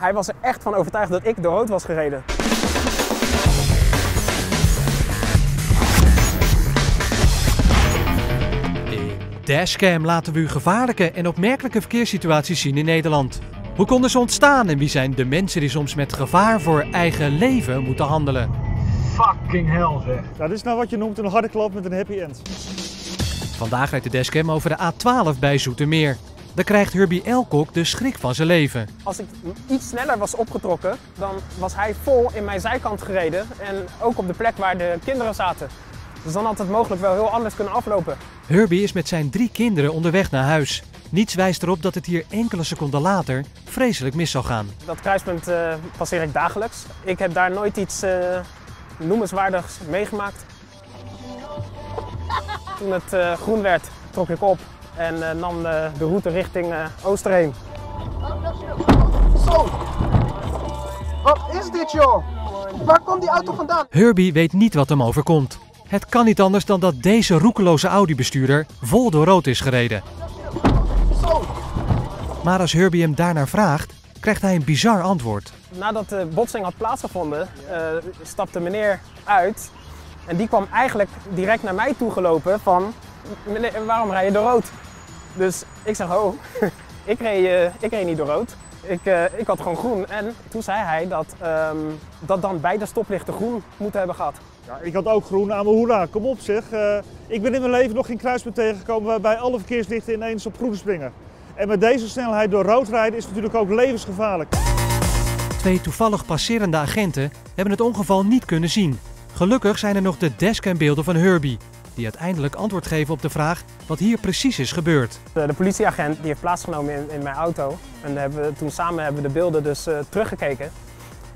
hij was er echt van overtuigd dat ik door rood was gereden. In Dashcam laten we u gevaarlijke en opmerkelijke verkeerssituaties zien in Nederland. Hoe konden ze ontstaan en wie zijn de mensen die soms met gevaar voor eigen leven moeten handelen? Fucking hell zeg. Nou, dit is nou wat je noemt een harde klap met een happy end. Vandaag rijdt de Dashcam over de A12 bij Zoetermeer. Daar krijgt Herbie Elcock de schrik van zijn leven. Als ik iets sneller was opgetrokken, dan was hij vol in mijn zijkant gereden. En ook op de plek waar de kinderen zaten. Dus dan had het mogelijk wel heel anders kunnen aflopen. Herbie is met zijn 3 kinderen onderweg naar huis. Niets wijst erop dat het hier enkele seconden later vreselijk mis zou gaan. Dat kruispunt passeer ik dagelijks. Ik heb daar nooit iets noemenswaardigs meegemaakt. Toen het groen werd, trok ik op en nam de route richting Oosterheen. Zo! Wat is dit joh? Waar komt die auto vandaan? Herbie weet niet wat hem overkomt. Het kan niet anders dan dat deze roekeloze Audi-bestuurder vol door rood is gereden. Maar als Herbie hem daarnaar vraagt, krijgt hij een bizar antwoord. Nadat de botsing had plaatsgevonden, stapte meneer uit. En die kwam eigenlijk direct naar mij toegelopen van, meneer, waarom rij je door rood? Dus ik zeg, oh, ik reed niet door rood. Ik had gewoon groen. En toen zei hij dat dan beide stoplichten groen moeten hebben gehad. Ja, ik had ook groen aan mijn hoera, kom op zeg. Ik ben in mijn leven nog geen kruispunt tegengekomen waarbij alle verkeerslichten ineens op groen springen. En met deze snelheid door rood rijden is natuurlijk ook levensgevaarlijk. 2 toevallig passerende agenten hebben het ongeval niet kunnen zien. Gelukkig zijn er nog de dashcambeelden van Herbie, die uiteindelijk antwoord geven op de vraag wat hier precies is gebeurd. De politieagent die heeft plaatsgenomen in mijn auto. En toen samen hebben we de beelden dus teruggekeken.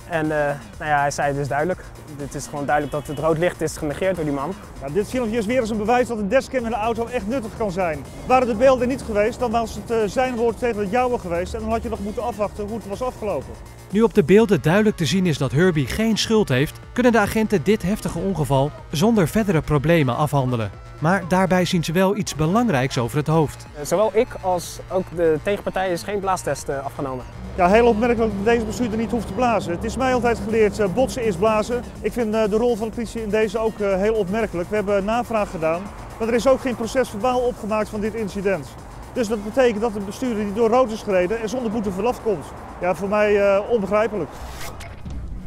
En nou ja, hij zei dus duidelijk, het is gewoon duidelijk dat het rood licht is genegeerd door die man. Ja, dit filmpje is weer eens een bewijs dat een dashcam in de auto echt nuttig kan zijn. Waren de beelden niet geweest, dan was het zijn woord tegen het jouwe geweest en dan had je nog moeten afwachten hoe het was afgelopen. Nu op de beelden duidelijk te zien is dat Herbie geen schuld heeft, kunnen de agenten dit heftige ongeval zonder verdere problemen afhandelen. Maar daarbij zien ze wel iets belangrijks over het hoofd. Zowel ik als ook de tegenpartij is geen blaastest afgenomen. Ja, heel opmerkelijk dat deze bestuurder niet hoeft te blazen. Het is mij altijd geleerd, botsen is blazen. Ik vind de rol van de politie in deze ook heel opmerkelijk. We hebben navraag gedaan, maar er is ook geen procesverbaal opgemaakt van dit incident. Dus dat betekent dat de bestuurder die door rood is gereden en zonder boete vanaf komt. Ja, voor mij onbegrijpelijk.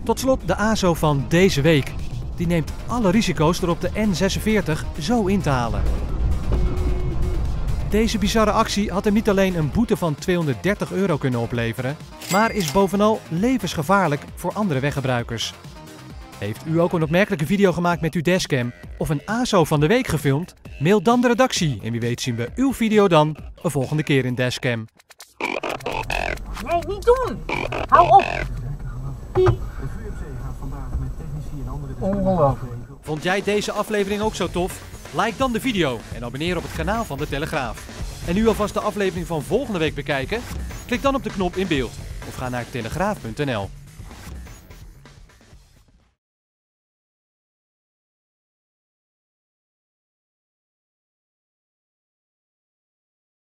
Tot slot de ASO van deze week. Die neemt alle risico's door op de N46 zo in te halen. Deze bizarre actie had hem niet alleen een boete van €230 kunnen opleveren, maar is bovenal levensgevaarlijk voor andere weggebruikers. Heeft u ook een opmerkelijke video gemaakt met uw dashcam of een ASO van de week gefilmd? Mail dan de redactie en wie weet zien we uw video dan een volgende keer in Dashcam. Nee, niet doen! Hou op! Piep. Ongelooflijk. Vond jij deze aflevering ook zo tof? Like dan de video en abonneer op het kanaal van De Telegraaf. En nu alvast de aflevering van volgende week bekijken? Klik dan op de knop in beeld of ga naar telegraaf.nl.